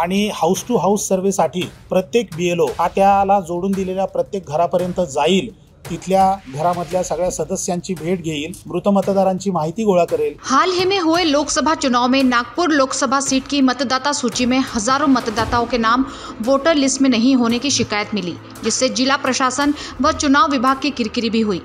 आणि house to house सर्वेसाठी प्रत्येक BLO हा त्याला जोडून दिलेल्या प्रत्येक घरापर्यंत जाईल, तिथल्या घरामधल्या सगळ्या सदस्यांची भेट घेईल, मृत मतदारांची माहिती गोळा करेल। हाल ही में हुए लोकसभा चुनाव में नागपुर लोकसभा सीट की मतदाता सूची में हजारों मतदाताओं के नाम वोटर लिस्ट में नहीं होने की शिकायत मिली, जिससे जिला प्रशासन व चुनाव विभाग की किरकिरी भी हुई।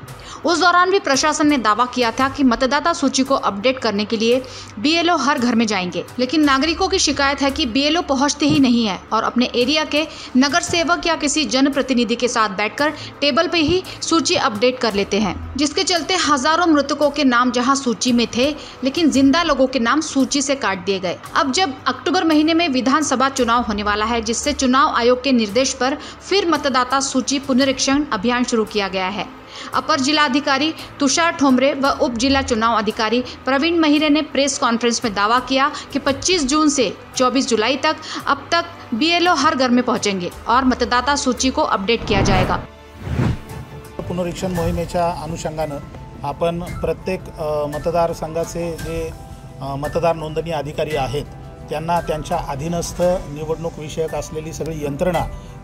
उस दौरान भी प्रशासन ने दावा किया था कि मतदाता सूची को अपडेट करने के लिए BLO हर घर में जाएंगे, लेकिन नागरिकों की शिकायत है कि BLO पहुंचते ही नहीं है और अपने एरिया के नगर सेवक या किसी जनप्रतिनिधि के साथ बैठकर टेबल पे ही सूची अपडेट कर लेते हैं, जिसके चलते हजारों मृतकों के नाम जहां सूची में थे लेकिन जिंदा लोगों के नाम सूची से काट दिए गए। अब जब अक्टूबर महीने में विधानसभा चुनाव होने वाला है, जिससे चुनाव आयोग के निर्देश पर फिर मतदाता सूची पुनरीक्षण अभियान शुरू किया गया है। अपर जिलाधिकारी तुषार ठोमरे व उप जिला चुनाव अधिकारी प्रवीण महरे ने प्रेस कॉन्फ्रेंस में दावा किया कि 25 जून से 24 जुलाई तक अब तक BLO हर घर में पहुंचेंगे और मतदाता सूची को अपडेट किया जाएगा। पुनरीक्षण मोहिमेच्या अनुषंगानं आपण प्रत्येक मतदार संघाचे जे मतदार नोंदणी अधिकारी आहेत त्यांना त्यांच्या अधीनस्थ निवडणूक विषयक असलेली सगळी यंत्रणा,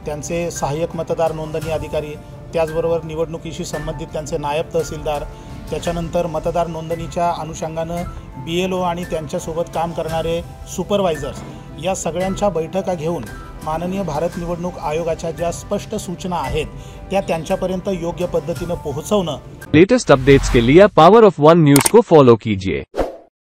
त्यांचे सहाय्यक मतदार नोंदणी अधिकारी, त्याचबरोबर निवडणुकीशी संबंधित त्यांचे नायब तहसीलदार, त्याच्यानंतर मतदार नोंदणीच्या अनुषंगाने BLO आणि त्यांच्यासोबत काम करणारे सुपरवायझर्स या सगळ्यांच्या बैठका घेऊन माननीय भारत निवडणूक आयोगाच्या ज्या स्पष्ट सूचना आहेत त्या त्यांच्यापर्यंत योग्य पद्धतीने पोहोचवणं। लेटेस्ट अपडेट्स के लिए पावर ऑफ वन न्यूज को फॉलो कीजिए।